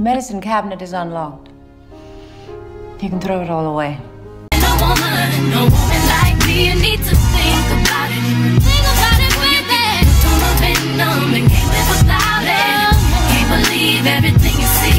Medicine cabinet is unlocked. You can throw it all away. No woman, no woman like me, you need to think about it. Think about it with it. Don't have been numb and can't live without it. Can't believe everything you see.